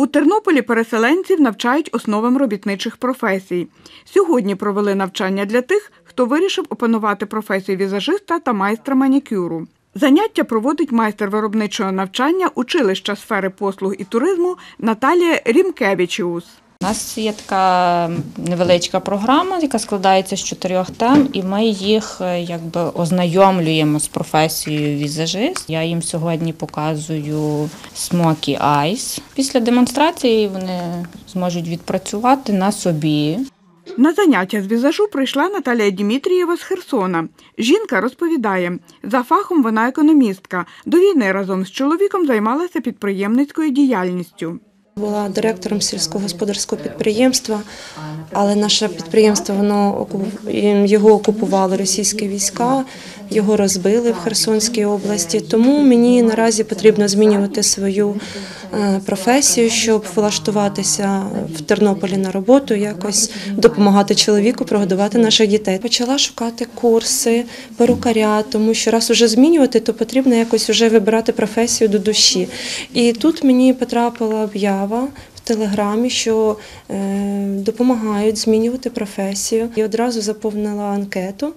У Тернополі переселенців навчають основам робітничих професій. Сьогодні провели навчання для тих, хто вирішив опанувати професію візажиста та майстра манікюру. Заняття проводить майстер виробничого навчання училища сфери послуг і туризму Наталія Римкевичус. У нас є така невеличка програма, яка складається з 4 тем, і ми їх ознайомлюємо з професією візажист. Я їм сьогодні показую смокі айс. Після демонстрації вони зможуть відпрацювати на собі. На заняття з візажу прийшла Наталія Дмитрієва з Херсона. Жінка розповідає, за фахом вона економістка. До війни разом з чоловіком займалася підприємницькою діяльністю. Була директором сільськогосподарського підприємства, але наше підприємство, його окупували російські війська, його розбили в Херсонській області. Тому мені наразі потрібно змінювати свою професію, щоб влаштуватися в Тернополі на роботу, якось допомагати чоловіку прогодувати наших дітей. Почала шукати курси, перукаря, тому що раз уже змінювати, то потрібно якось вже вибирати професію до душі. І тут мені потрапила об'ява в телеграмі, що допомагають змінювати професію. І одразу заповнила анкету.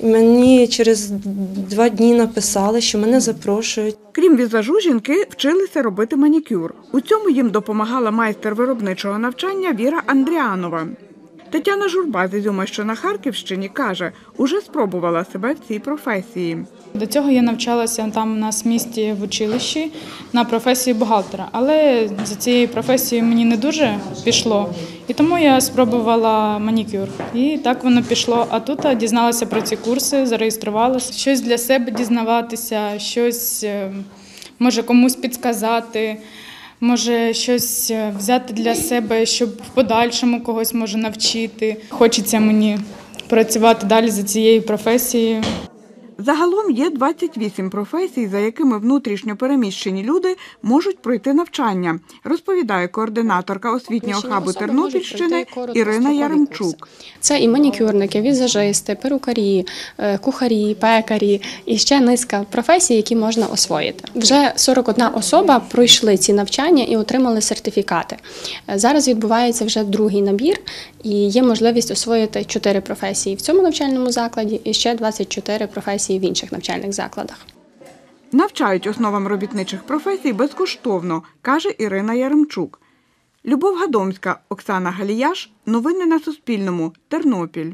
Мені через 2 дні написали, що мене запрошують. Крім візажу, жінки вчилися робити манікюр. У цьому їм допомагала майстер виробничого навчання Віра Андріанова. Тетяна Журба зі Зюма, що на Харківщині, каже, уже спробувала себе в цій професії. До цього я навчалася там у нас в місті в училищі на професії бухгалтера, але за цією професією мені не дуже пішло, і тому я спробувала манікюр. І так воно пішло, а тут дізналася про ці курси, зареєструвалася. Щось для себе дізнаватися, щось може комусь підказати. Може, щось взяти для себе, щоб в подальшому когось може навчити. Хочеться мені працювати далі за цією професією. Загалом є 28 професій, за якими внутрішньо переміщені люди можуть пройти навчання, розповідає координаторка освітнього хабу Тернопільщини Ірина Яремчук. Це і манікюрники, візажисти, перукарі, кухарі, пекарі і ще низка професій, які можна освоїти. Вже 41 особа пройшли ці навчання і отримали сертифікати. Зараз відбувається вже другий набір і є можливість освоїти 4 професії в цьому навчальному закладі і ще 24 професії в інших навчальних закладах. Навчають основам робітничих професій безкоштовно, каже Ірина Яремчук. Любов Гадомська, Оксана Галіяш. Новини на Суспільному. Тернопіль.